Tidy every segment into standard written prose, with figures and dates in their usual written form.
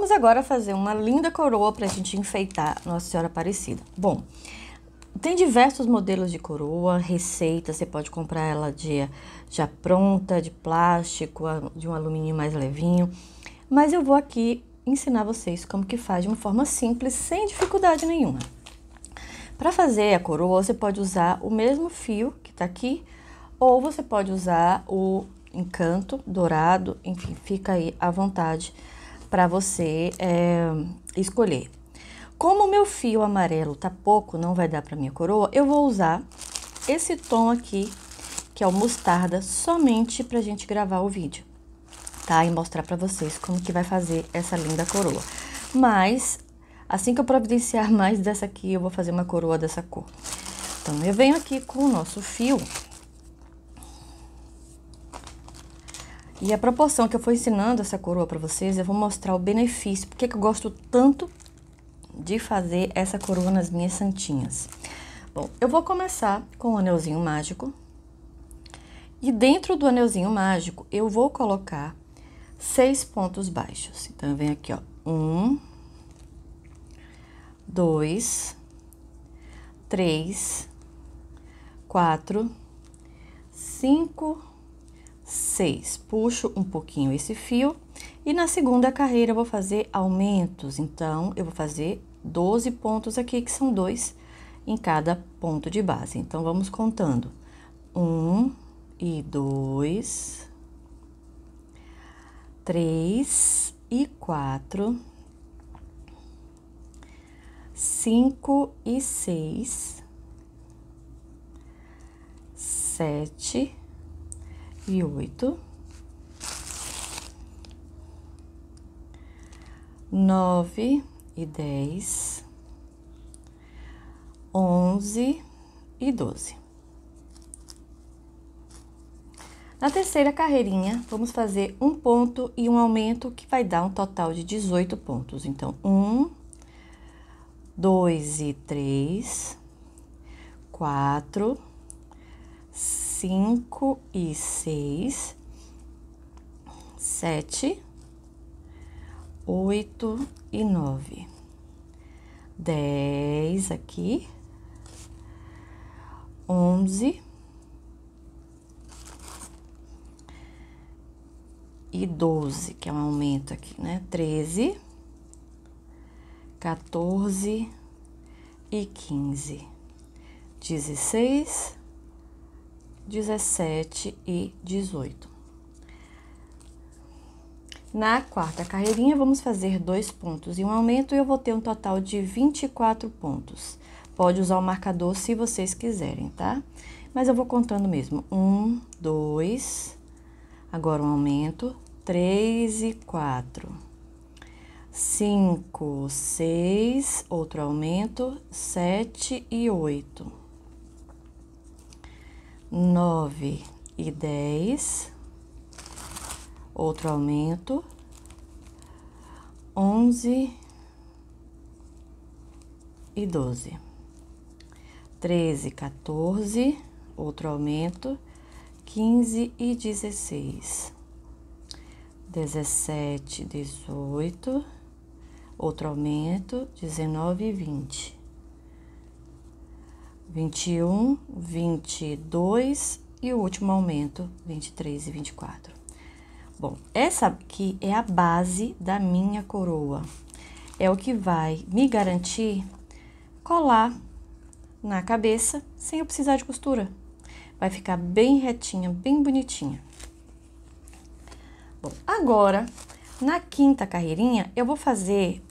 Vamos agora fazer uma linda coroa para a gente enfeitar Nossa Senhora Aparecida. Bom, tem diversos modelos de coroa, receita, você pode comprar ela já pronta, de plástico, de um alumínio mais levinho. Mas eu vou aqui ensinar vocês como que faz de uma forma simples, sem dificuldade nenhuma. Para fazer a coroa, você pode usar o mesmo fio que tá aqui, ou você pode usar o encanto dourado, enfim, fica aí à vontade para você escolher. Como o meu fio amarelo tá pouco, não vai dar para minha coroa, eu vou usar esse tom aqui, que é o mostarda, somente pra gente gravar o vídeo, tá? E mostrar para vocês como que vai fazer essa linda coroa. Mas assim que eu providenciar mais dessa aqui, eu vou fazer uma coroa dessa cor. Então, eu venho aqui com o nosso fio. E a proporção que eu for ensinando essa coroa para vocês, eu vou mostrar o benefício, porque que eu gosto tanto de fazer essa coroa nas minhas santinhas. Bom, eu vou começar com o anelzinho mágico. E dentro do anelzinho mágico, eu vou colocar 6 pontos baixos. Então, eu venho aqui, ó, 1, 2, 3, 4, 5, 6. Puxo um pouquinho esse fio e na segunda carreira eu vou fazer aumentos. Então, eu vou fazer 12 pontos aqui, que são 2 em cada ponto de base. Então, vamos contando. 1, 2, 3 e 4, 5 e 6, 7 e 8, 9 e 10, 11 e 12. Na terceira carreirinha, vamos fazer um ponto e um aumento, que vai dar um total de 18 pontos. Então, 1, 2 e 3, 4, 5 e 6, 7, 8 e 9, 10 aqui, 11 e 12, que é um aumento aqui, né? 13, 14 e 15, 16, 17 e 18. Na quarta carreirinha, vamos fazer 2 pontos e um aumento, e eu vou ter um total de 24 pontos. Pode usar o marcador se vocês quiserem, tá? Mas eu vou contando mesmo. 1, 2... Agora, um aumento, 3 e 4. 5, 6, outro aumento, 7 e 8. 9 e 10, outro aumento, 11 e 12. 13, 14, outro aumento, 15 e 16, 17, 18, outro aumento, 19 e 20, 21, 22 e o último aumento, 23 e 24. Bom, essa aqui é a base da minha coroa, é o que vai me garantir colar na cabeça sem eu precisar de costura. Vai ficar bem retinha, bem bonitinha. Bom, agora, na quinta carreirinha, eu vou fazer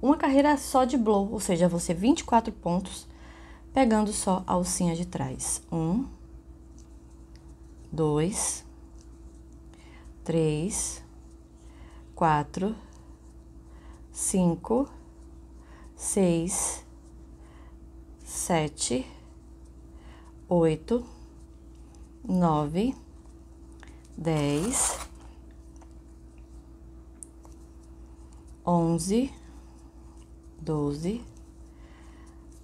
uma carreira só de blow, ou seja, vão ser 24 pontos, pegando só a alcinha de trás. 2, 3, 4, 5, 6, 7, 8, 9, 10, 11, 12,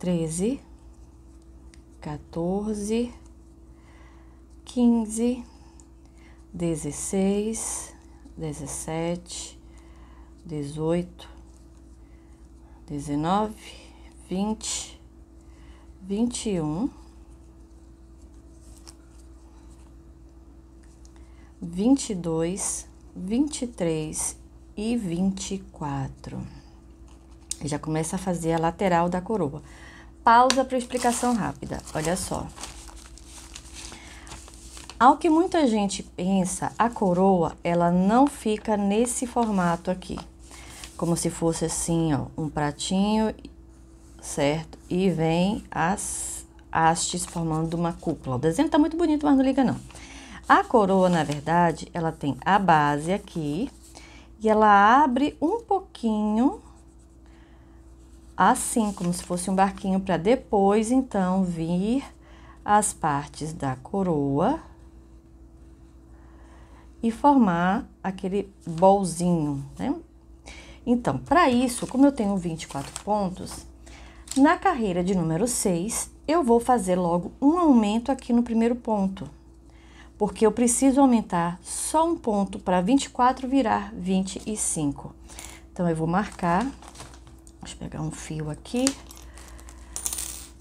13, 14, 15, 16, 17, 18, 19, 20, 21, 22, 23 e 24. Já começa a fazer a lateral da coroa. Pausa para explicação rápida. Olha só. Ao que muita gente pensa, a coroa, ela não fica nesse formato aqui. Como se fosse assim, ó, um pratinho, certo? E vem as hastes formando uma cúpula. O desenho tá muito bonito, mas não liga não. A coroa, na verdade, ela tem a base aqui e ela abre um pouquinho assim, como se fosse um barquinho, para depois, então, vir as partes da coroa e formar aquele bolzinho, né? Então, para isso, como eu tenho 24 pontos, na carreira de número 6, eu vou fazer logo um aumento aqui no primeiro ponto, porque eu preciso aumentar só um ponto para 24 virar 25. Então, eu vou marcar, deixa eu pegar um fio aqui,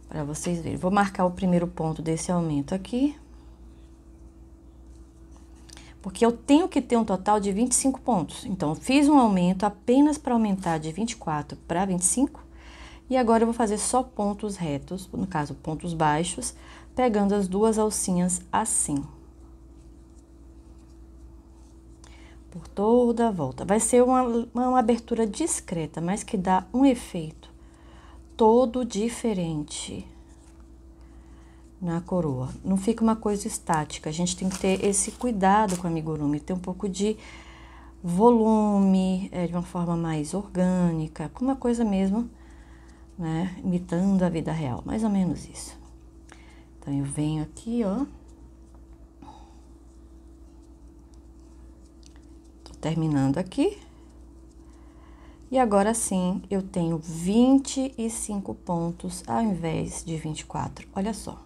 para vocês verem. Vou marcar o primeiro ponto desse aumento aqui, porque eu tenho que ter um total de 25 pontos. Então, eu fiz um aumento apenas para aumentar de 24 para 25. E agora, eu vou fazer só pontos retos, no caso, pontos baixos, pegando as duas alcinhas assim. Por toda a volta. Vai ser uma abertura discreta, mas que dá um efeito todo diferente na coroa. Não fica uma coisa estática. A gente tem que ter esse cuidado com o amigurumi, ter um pouco de volume, de uma forma mais orgânica, como uma coisa mesmo, né, imitando a vida real, mais ou menos isso. Então, eu venho aqui, ó. Tô terminando aqui. E agora sim, eu tenho 25 pontos ao invés de 24. Olha só.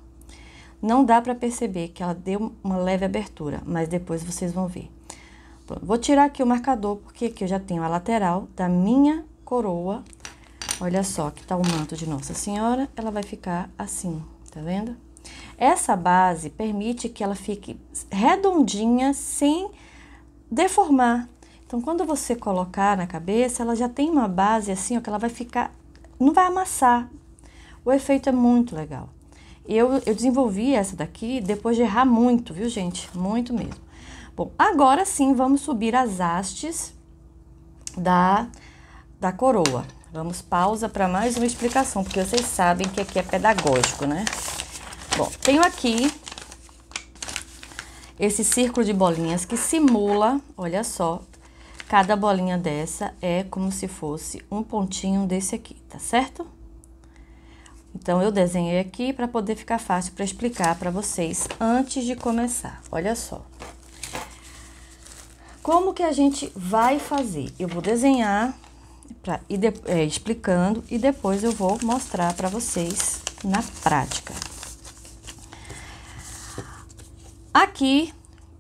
Não dá para perceber que ela deu uma leve abertura, mas depois vocês vão ver. Pronto, vou tirar aqui o marcador, porque aqui eu já tenho a lateral da minha coroa. Olha só, que tá o manto de Nossa Senhora, ela vai ficar assim, tá vendo? Essa base permite que ela fique redondinha sem deformar. Então, quando você colocar na cabeça, ela já tem uma base assim, ó, que ela vai ficar, não vai amassar. O efeito é muito legal. Eu desenvolvi essa daqui depois de errar muito, viu, gente? Muito mesmo. Bom, agora sim, vamos subir as hastes da coroa. Vamos pausa para mais uma explicação, porque vocês sabem que aqui é pedagógico, né? Bom, tenho aqui esse círculo de bolinhas que simula, olha só, cada bolinha dessa é como se fosse um pontinho desse aqui, tá certo? Então, eu desenhei aqui para poder ficar fácil para explicar para vocês antes de começar. Olha só. Como que a gente vai fazer? Eu vou desenhar pra ir explicando e depois eu vou mostrar para vocês na prática. Aqui...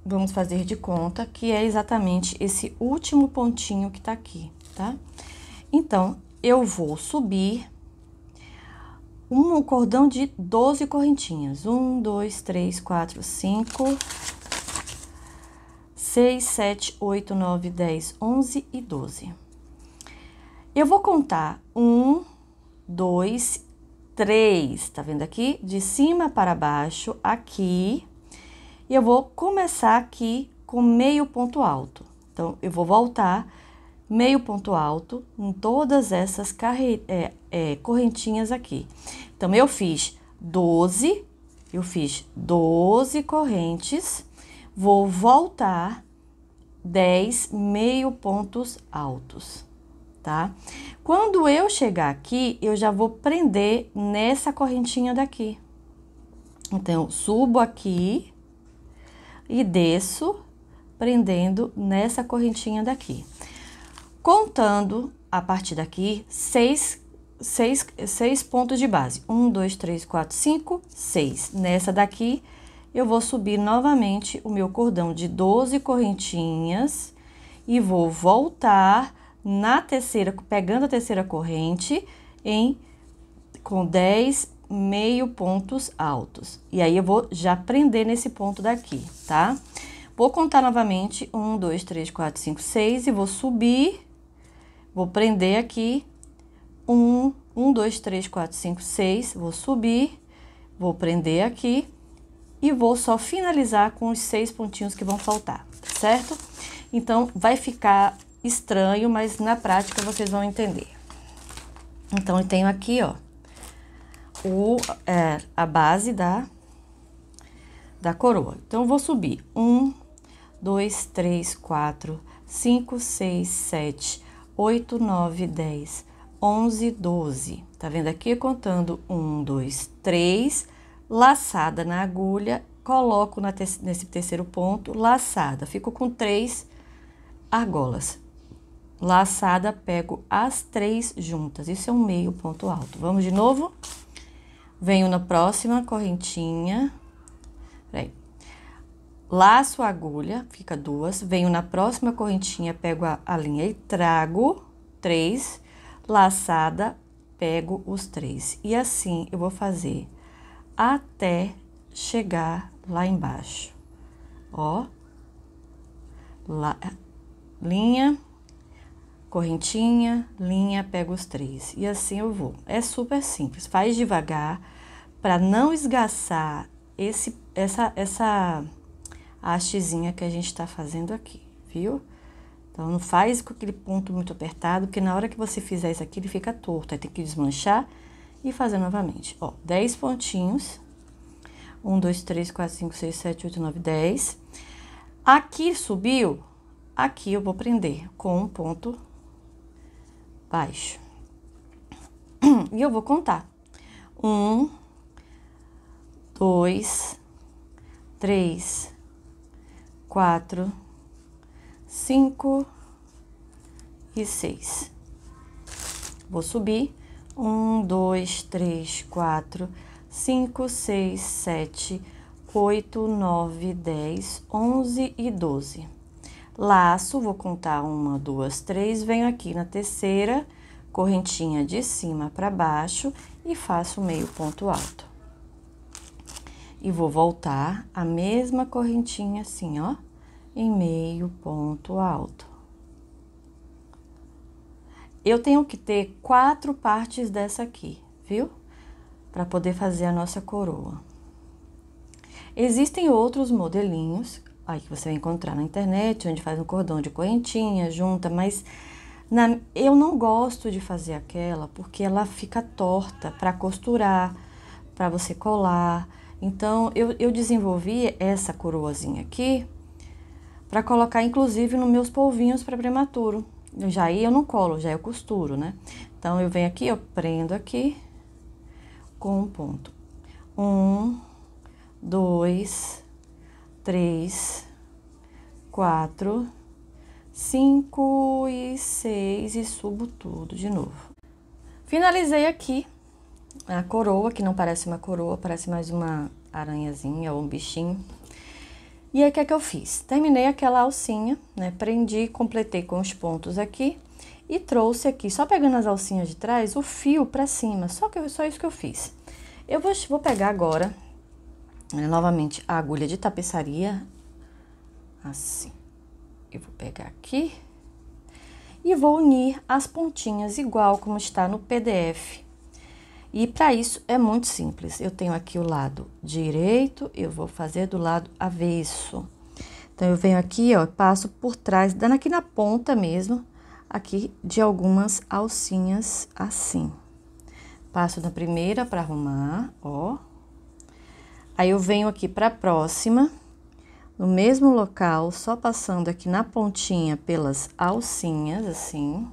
vamos fazer de conta que é exatamente esse último pontinho que tá aqui, tá? Então, eu vou subir um cordão de 12 correntinhas. 1, 2, 3, 4, 5, 6, 7, 8, 9, 10, 11 e 12. Eu vou contar 1, 2, 3, tá vendo aqui? De cima para baixo, aqui... e eu vou começar aqui com meio ponto alto. Então, eu vou voltar meio ponto alto em todas essas correntinhas aqui. Então, eu fiz 12 correntes, vou voltar 10 meio pontos altos, tá? Quando eu chegar aqui, eu já vou prender nessa correntinha daqui. Então, eu subo aqui e desço prendendo nessa correntinha daqui, contando a partir daqui seis pontos de base. 1, 2, 3, 4, 5, 6. Nessa daqui eu vou subir novamente o meu cordão de 12 correntinhas e vou voltar na terceira, pegando a terceira corrente com 10 meio pontos altos. E aí eu vou já prender nesse ponto daqui, tá? Vou contar novamente, 1, 2, 3, 4, 5, 6, e vou subir, vou prender aqui, 1, 2, 3, 4, 5, 6, vou subir, vou prender aqui, e vou só finalizar com os 6 pontinhos que vão faltar, certo? Então, vai ficar estranho, mas na prática vocês vão entender. Então, eu tenho aqui, ó, a base da coroa. Então, eu vou subir 1, 2, 3, 4, 5, 6, 7, 8, 9, 10, 11, 12. Tá vendo aqui? Contando 1, 2, 3, laçada na agulha, coloco nesse terceiro ponto, laçada, fico com 3 argolas. Laçada, pego as 3 juntas, isso é um meio ponto alto. Vamos de novo? Venho na próxima correntinha, peraí, laço a agulha, fica 2, venho na próxima correntinha, pego a linha e trago 3, laçada, pego os 3. E assim eu vou fazer até chegar lá embaixo, ó, linha, correntinha, linha, pego os 3, e assim eu vou. É super simples, faz devagar para não esgaçar essa hastezinha que a gente tá fazendo aqui, viu? Então, não faz com aquele ponto muito apertado, porque na hora que você fizer isso aqui, ele fica torto, aí tem que desmanchar e fazer novamente. Ó, 10 pontinhos, 1, 2, 3, 4, 5, 6, 7, 8, 9, 10. Aqui subiu, aqui eu vou prender com um ponto baixo. E eu vou contar. 1, 2, 3, 4, 5 e 6. Vou subir. 1, 2, 3, 4, 5, 6, 7, 8, 9, 10, 11 e 12. Laço, vou contar 1, 2, 3, venho aqui na terceira correntinha de cima para baixo e faço meio ponto alto. E vou voltar a mesma correntinha assim, ó, em meio ponto alto. Eu tenho que ter 4 partes dessa aqui, viu? Para poder fazer a nossa coroa. Existem outros modelinhos aí que você vai encontrar na internet, onde faz um cordão de correntinha, junta, mas eu não gosto de fazer aquela, porque ela fica torta para costurar, para você colar. Então, eu desenvolvi essa coroazinha aqui para colocar, inclusive, nos meus polvinhos para prematuro. Já aí eu não colo, já eu costuro, né? Então, eu venho aqui, eu prendo aqui com um ponto. 1, 2, 3, 4, 5 e 6 e subo tudo de novo. Finalizei aqui a coroa, que não parece uma coroa, parece mais uma aranhazinha ou um bichinho. E aí, o que é que eu fiz? Terminei aquela alcinha, né? Prendi, completei com os pontos aqui e trouxe aqui, só pegando as alcinhas de trás, o fio pra cima. Só isso que eu fiz. Eu vou pegar agora, né, novamente, a agulha de tapeçaria, assim. Eu vou pegar aqui e vou unir as pontinhas igual como está no PDF. E para isso é muito simples. Eu tenho aqui o lado direito, eu vou fazer do lado avesso. Então, eu venho aqui, ó, passo por trás, dando aqui na ponta mesmo, aqui de algumas alcinhas assim. Passo na primeira para arrumar, ó. Aí, eu venho aqui para a próxima, no mesmo local, só passando aqui na pontinha pelas alcinhas, assim.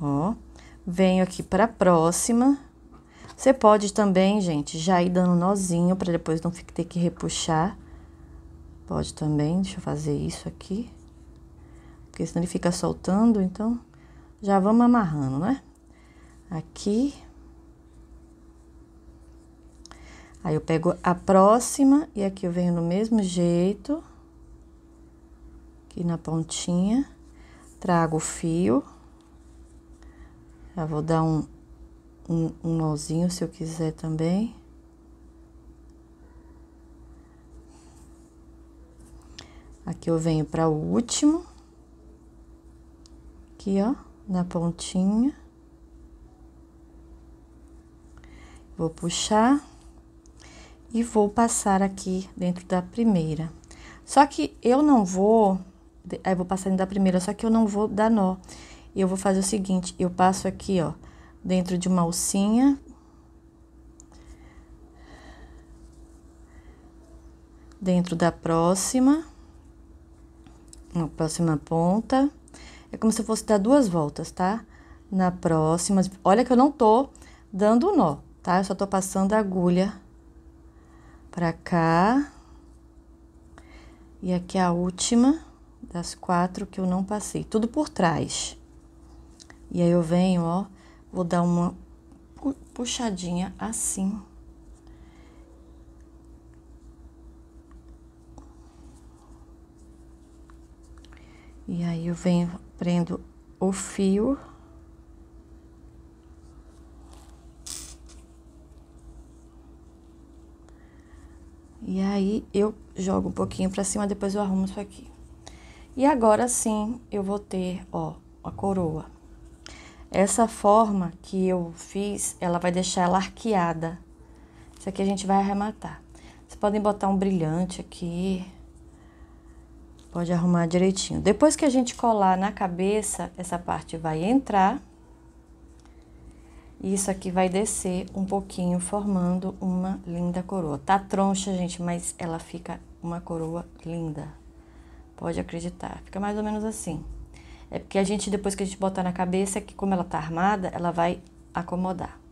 Ó, venho aqui pra próxima. Você pode também, gente, já ir dando nozinho pra depois não ter que repuxar. Pode também, deixa eu fazer isso aqui. Porque senão ele fica soltando, então já vamos amarrando, né? Aqui. Aí eu pego a próxima e aqui eu venho no mesmo jeito. aqui na pontinha, trago o fio, já vou dar um nozinho se eu quiser também. Aqui eu venho para o último, aqui ó, na pontinha, vou puxar e vou passar aqui dentro da primeira. Só que eu não vou, aí vou passar dentro da primeira, só que eu não vou dar nó. Eu vou fazer o seguinte, eu passo aqui ó, dentro de uma alcinha, dentro da próxima, na próxima ponta. É como se eu fosse dar duas voltas, tá? Na próxima, olha que eu não tô dando nó, tá? Eu só tô passando a agulha pra cá. E aqui a última das quatro que eu não passei, tudo por trás. E aí eu venho, ó, vou dar uma puxadinha assim. E aí, eu venho, prendo o fio. E aí, eu jogo um pouquinho pra cima, depois eu arrumo isso aqui. E agora sim, eu vou ter, ó, a coroa. Essa forma que eu fiz, ela vai deixar ela arqueada. Isso aqui a gente vai arrematar. Vocês podem botar um brilhante aqui. Pode arrumar direitinho. Depois que a gente colar na cabeça, essa parte vai entrar. E isso aqui vai descer um pouquinho, formando uma linda coroa. Tá troncha, gente, mas ela fica uma coroa linda. Pode acreditar. Fica mais ou menos assim. É porque a gente, depois que a gente botar na cabeça, que como ela tá armada, ela vai acomodar.